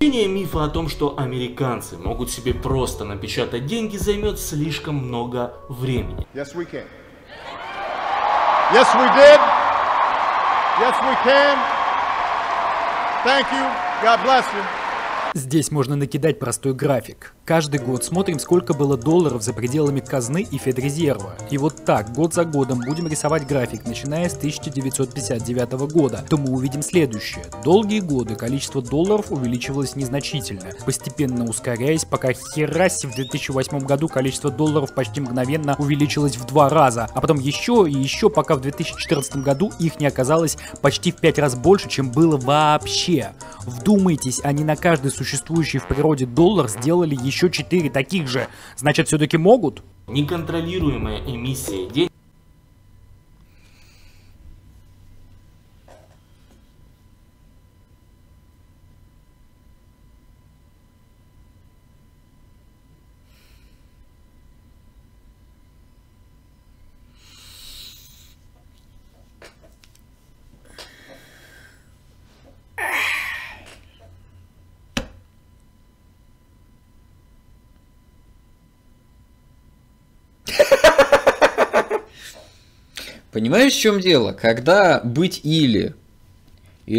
Мифа о том, что американцы могут себе просто напечатать деньги, займет слишком много времени. Yes, we can. Yes, we did. Yes, we can. Thank you. God bless you. Здесь можно накидать простой график. Каждый год смотрим, сколько было долларов за пределами казны и Федрезерва. И вот так, год за годом, будем рисовать график, начиная с 1959 года. То мы увидим следующее. Долгие годы количество долларов увеличивалось незначительно, постепенно ускоряясь, пока хераси в 2008 году количество долларов почти мгновенно увеличилось в 2 раза. А потом еще и еще, пока в 2014 году их не оказалось почти в 5 раз больше, чем было вообще. Вдумайтесь, они на каждый существующий в природе доллар сделали еще 4 таких же. Значит, все-таки могут? Неконтролируемая эмиссия денег. Понимаешь, в чем дело? Когда быть или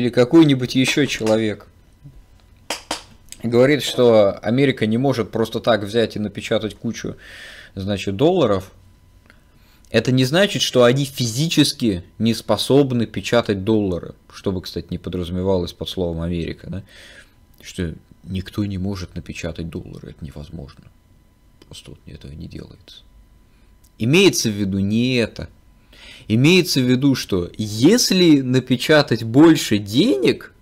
какой-нибудь еще человек говорит, что Америка не может просто так взять и напечатать кучу, значит, долларов, это не значит, что они физически не способны печатать доллары. Что бы, кстати, не подразумевалось под словом Америка, да? Что никто не может напечатать доллары, это невозможно. Просто вот этого не делается. Имеется в виду не это. Имеется в виду, что если напечатать больше денег,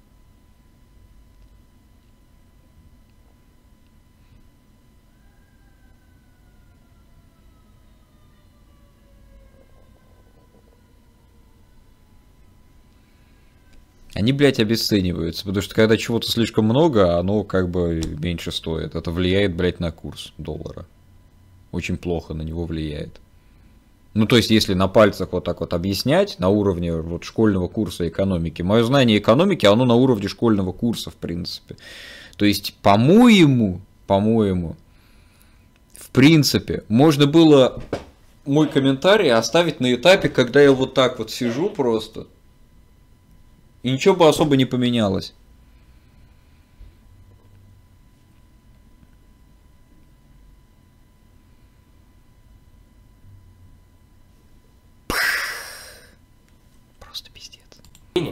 они, блядь, обесцениваются, потому что когда чего-то слишком много, оно как бы меньше стоит. Это влияет, блядь, на курс доллара. Очень плохо на него влияет. Ну, то есть, если на пальцах вот так вот объяснять, на уровне вот школьного курса экономики. Мое знание экономики, оно на уровне школьного курса, в принципе. То есть, по-моему, в принципе, можно было мой комментарий оставить на этапе, когда я вот так вот сижу просто, и ничего бы особо не поменялось.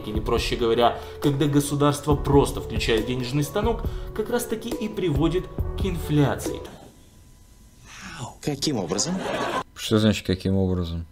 Или, проще говоря, когда государство просто включает денежный станок, как раз таки и приводит к инфляции. Каким образом? Что значит каким образом?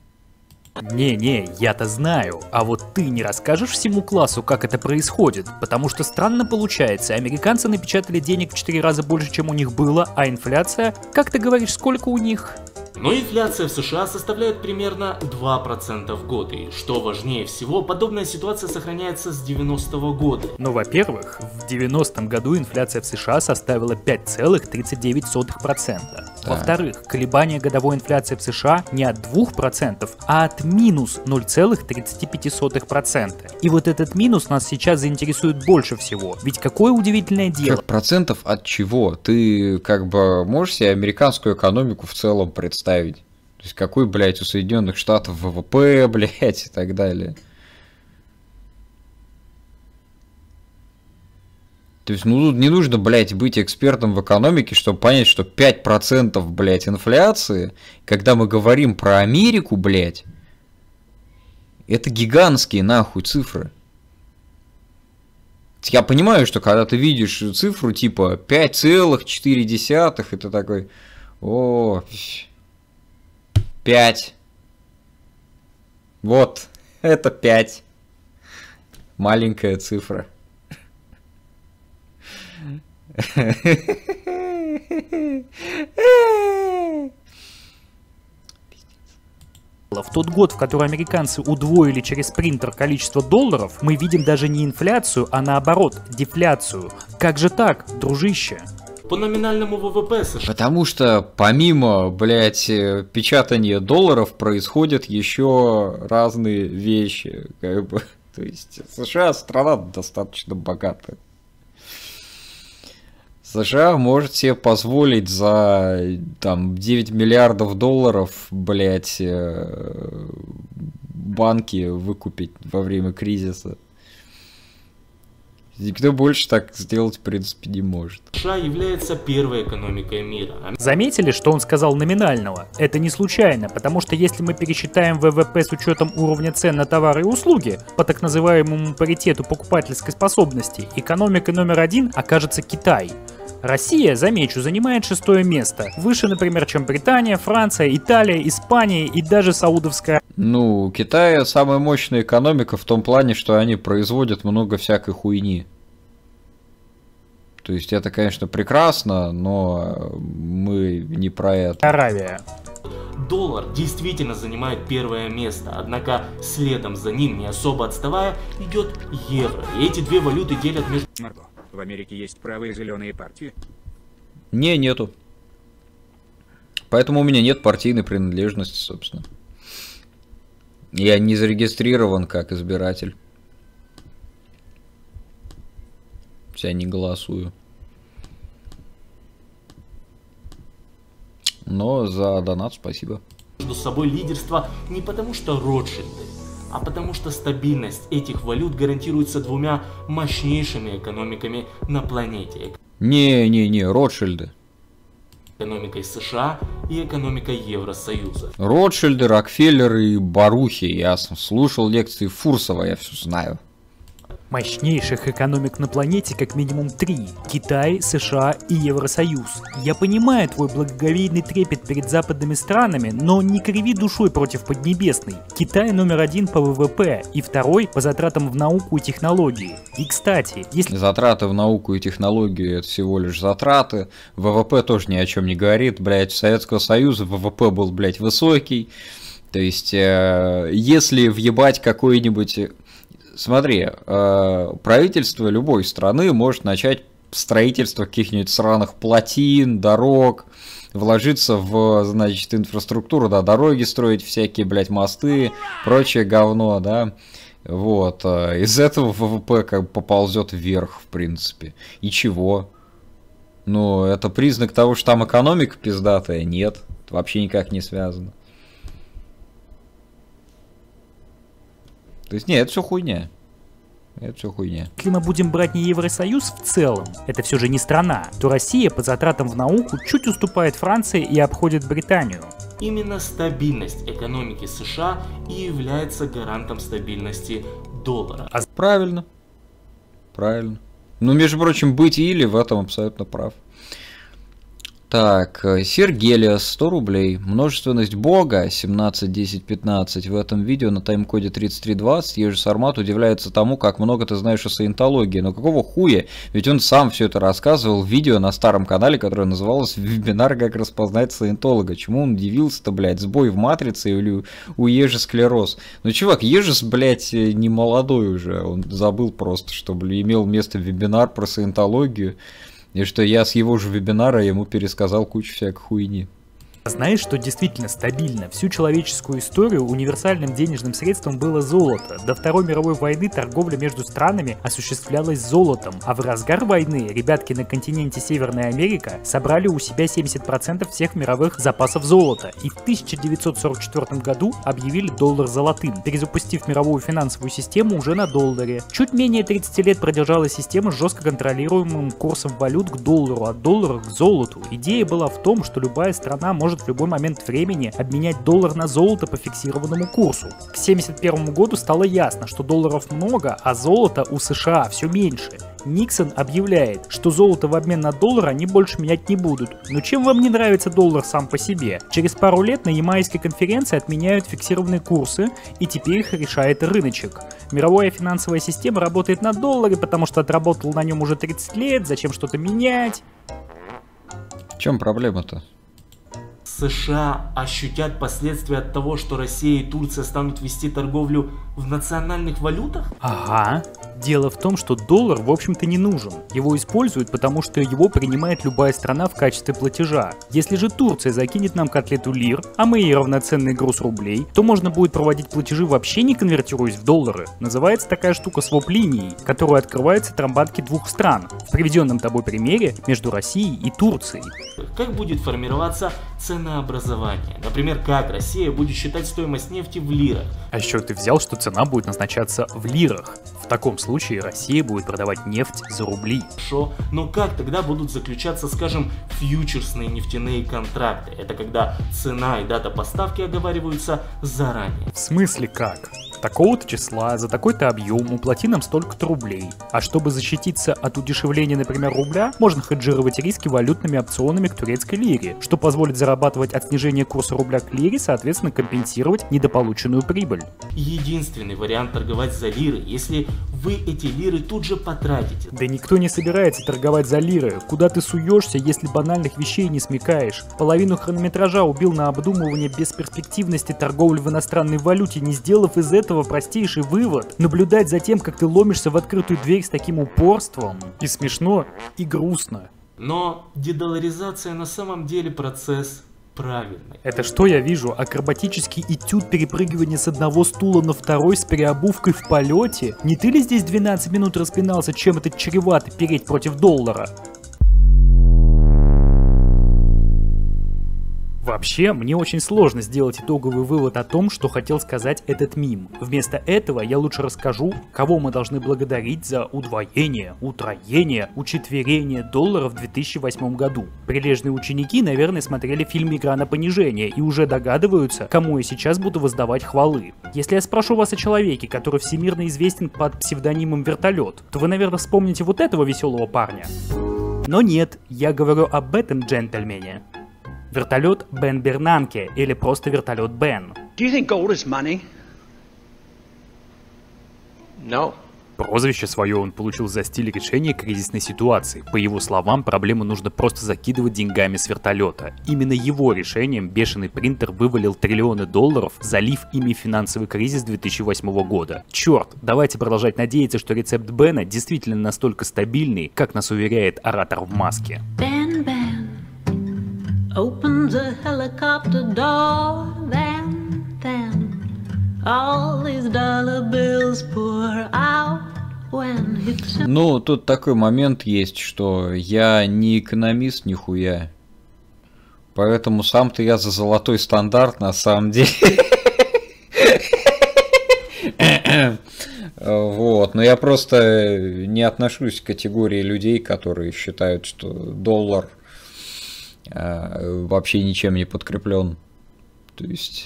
Не-не, я-то знаю, а вот ты не расскажешь всему классу, как это происходит, потому что странно получается, американцы напечатали денег в 4 раза больше, чем у них было, а инфляция, как ты говоришь, сколько у них? Но инфляция в США составляет примерно 2% в год, и что важнее всего, подобная ситуация сохраняется с 90-го года. Но, во-первых, в 90-м году инфляция в США составила 5,39%. Да. Во-вторых, колебания годовой инфляции в США не от 2%, а от минус 0,35%. И вот этот минус нас сейчас заинтересует больше всего, ведь какое удивительное дело. Как процентов от чего? Ты как бы можешь себе американскую экономику в целом представить? То есть какой, блядь, у Соединенных Штатов ВВП, блядь, и так далее. То есть, ну, не нужно, блядь, быть экспертом в экономике, чтобы понять, что 5%, блядь, инфляции, когда мы говорим про Америку, блядь, это гигантские, нахуй, цифры. Я понимаю, что когда ты видишь цифру типа 5,4, и ты такой, о, 5. Вот, это 5. Маленькая цифра. В тот год, в который американцы удвоили через принтер количество долларов, мы видим даже не инфляцию, а наоборот, дефляцию. Как же так, дружище? По номинальному ВВП США. Потому что помимо, блядь, печатания долларов происходят еще разные вещи. Как бы. То есть США страна достаточно богатая. США может себе позволить за там 9 миллиардов долларов, блять, банки выкупить во время кризиса. Никто больше так сделать, в принципе, не может. США является первой экономикой мира. Заметили, что он сказал номинального? Это не случайно, потому что если мы пересчитаем ВВП с учетом уровня цен на товары и услуги, по так называемому паритету покупательской способности, экономикой номер один окажется Китай. Россия, замечу, занимает 6-е место. Выше, например, чем Британия, Франция, Италия, Испания и даже Саудовская. Ну, у Китая самая мощная экономика в том плане, что они производят много всякой хуйни. То есть это, конечно, прекрасно, но мы не про это. Аравия. Доллар действительно занимает первое место, однако следом за ним, не особо отставая, идет евро. И эти две валюты делят между... В Америке есть правые зеленые партии? Не, нету. Поэтому у меня нет партийной принадлежности, собственно. Я не зарегистрирован как избиратель. Я не голосую. Но за донат спасибо. Между собой лидерство не потому, что Ротшильды, а потому что стабильность этих валют гарантируется двумя мощнейшими экономиками на планете. Не, Ротшильды. Экономикой США и экономикой Евросоюза. Ротшильды, Рокфеллеры и Барухи. Я слушал лекции Фурсова, я все знаю. Мощнейших экономик на планете как минимум 3. Китай, США и Евросоюз. Я понимаю твой благоговейный трепет перед западными странами, но не криви душой против Поднебесной. Китай номер 1 по ВВП и второй по затратам в науку и технологии. И кстати, если... Затраты в науку и технологию — это всего лишь затраты. ВВП тоже ни о чем не говорит. Блять, у Советского Союза ВВП был, блять, высокий. То есть, если въебать какой-нибудь... Смотри, правительство любой страны может начать строительство каких-нибудь сраных плотин, дорог, вложиться в, значит, инфраструктуру, да, дороги строить, всякие, блядь, мосты, прочее говно, да, вот, из этого ВВП как бы поползет вверх, в принципе, и чего? Ну, это признак того, что там экономика пиздатая? Нет, это вообще никак не связано. То есть, нет, это все хуйня. Это все хуйня. Если мы будем брать не Евросоюз в целом, это все же не страна, то Россия по затратам в науку чуть уступает Франции и обходит Британию. Именно стабильность экономики США и является гарантом стабильности доллара. Правильно. Правильно. Ну, между прочим, быть или в этом абсолютно прав. Так, Сергелия, 100 рублей. Множественность Бога, 17, 10, 15. В этом видео на таймкоде 3320 Ежи Сармат удивляется тому, как много ты знаешь о саентологии. Но какого хуя? Ведь он сам все это рассказывал в видео на старом канале, которое называлось «Вебинар «Как распознать саентолога». Чему он удивился-то, блядь? Сбой в матрице или у Ежи склероз? Ну, чувак, Ежис, блядь, не молодой уже. Он забыл просто, что, блядь, имел место вебинар про саентологию. И что я с его же вебинара ему пересказал кучу всякой хуйни. Знаешь, что действительно стабильно? Всю человеческую историю универсальным денежным средством было золото. До Второй мировой войны торговля между странами осуществлялась золотом, а в разгар войны ребятки на континенте Северная Америка собрали у себя 70% всех мировых запасов золота и в 1944 году объявили доллар золотым, перезапустив мировую финансовую систему уже на долларе. Чуть менее 30 лет продержалась система с жестко контролируемым курсом валют к доллару, от доллара к золоту. Идея была в том, что любая страна может в любой момент времени обменять доллар на золото по фиксированному курсу. К 1971 году стало ясно, что долларов много, а золота у США все меньше. Никсон объявляет, что золото в обмен на доллар они больше менять не будут. Но чем вам не нравится доллар сам по себе? Через пару лет на Ямайской конференции отменяют фиксированные курсы, и теперь их решает рыночек. Мировая финансовая система работает на долларе, потому что отработал на нем уже 30 лет, зачем что-то менять? В чем проблема-то? США ощутят последствия от того, что Россия и Турция станут вести торговлю в национальных валютах? Ага. Дело в том, что доллар, в общем-то, не нужен. Его используют, потому что его принимает любая страна в качестве платежа. Если же Турция закинет нам котлету лир, а мы ей равноценный груз рублей, то можно будет проводить платежи вообще не конвертируясь в доллары. Называется такая штука своп-линией, которая открывается от банки двух стран, в приведенном тобой примере между Россией и Турцией. Как будет формироваться ценообразование? Например, как Россия будет считать стоимость нефти в лирах? А еще ты взял, что цена будет назначаться в лирах. В таком случае Россия будет продавать нефть за рубли. Хорошо, но как тогда будут заключаться, скажем, фьючерсные нефтяные контракты? Это когда цена и дата поставки оговариваются заранее. В смысле как? Такого-то числа, за такой-то объем, уплати нам столько-то рублей. А чтобы защититься от удешевления, например, рубля, можно хеджировать риски валютными опционами к турецкой лире, что позволит зарабатывать от снижения курса рубля к лире, соответственно, компенсировать недополученную прибыль. Единственный вариант торговать за лиры, если вы эти лиры тут же потратите. Да никто не собирается торговать за лиры. Куда ты суешься, если банальных вещей не смекаешь? Половину хронометража убил на обдумывание бесперспективности торговли в иностранной валюте, не сделав из этого простейший вывод. Наблюдать за тем, как ты ломишься в открытую дверь с таким упорством, и смешно, и грустно. Но дедоларизация на самом деле процесс правильный. Это что я вижу? Акробатический этюд перепрыгивания с одного стула на второй с переобувкой в полете? Не ты ли здесь 12 минут распинался, чем это чревато переть против доллара? Вообще, мне очень сложно сделать итоговый вывод о том, что хотел сказать этот мим. Вместо этого я лучше расскажу, кого мы должны благодарить за удвоение, утроение, учетверение доллара в 2008 году. Прилежные ученики, наверное, смотрели фильм «Игра на понижение» и уже догадываются, кому я сейчас буду воздавать хвалы. Если я спрошу вас о человеке, который всемирно известен под псевдонимом «Вертолет», то вы, наверное, вспомните вот этого веселого парня. Но нет, я говорю об этом джентльмене. Вертолет Бен Бернанке, или просто вертолет Бен. No. Прозвище свое он получил за стиль решения кризисной ситуации. По его словам, проблему нужно просто закидывать деньгами с вертолета. Именно его решением бешеный принтер вывалил триллионы долларов, залив ими финансовый кризис 2008 года. Черт, давайте продолжать надеяться, что рецепт Бена действительно настолько стабильный, как нас уверяет оратор в маске. Open the helicopter door, then all these dollar bills pour out. Ну, тут такой момент есть, что я не экономист нихуя, поэтому сам-то я за золотой стандарт на самом деле. Вот, но я просто не отношусь к категории людей, которые считают, что доллар вообще ничем не подкреплен. То есть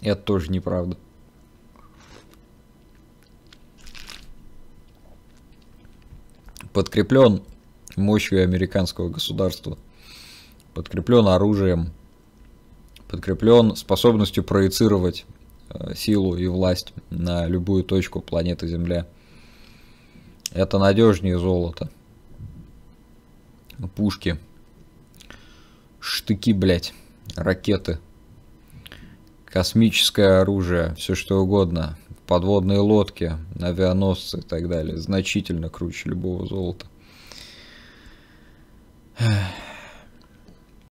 это тоже неправда. Подкреплен мощью американского государства, подкреплен оружием, подкреплен способностью проецировать силу и власть на любую точку планеты Земля. Это надежнее золота. Пушки, штыки, блять, ракеты, космическое оружие, все что угодно, подводные лодки, авианосцы и так далее, значительно круче любого золота.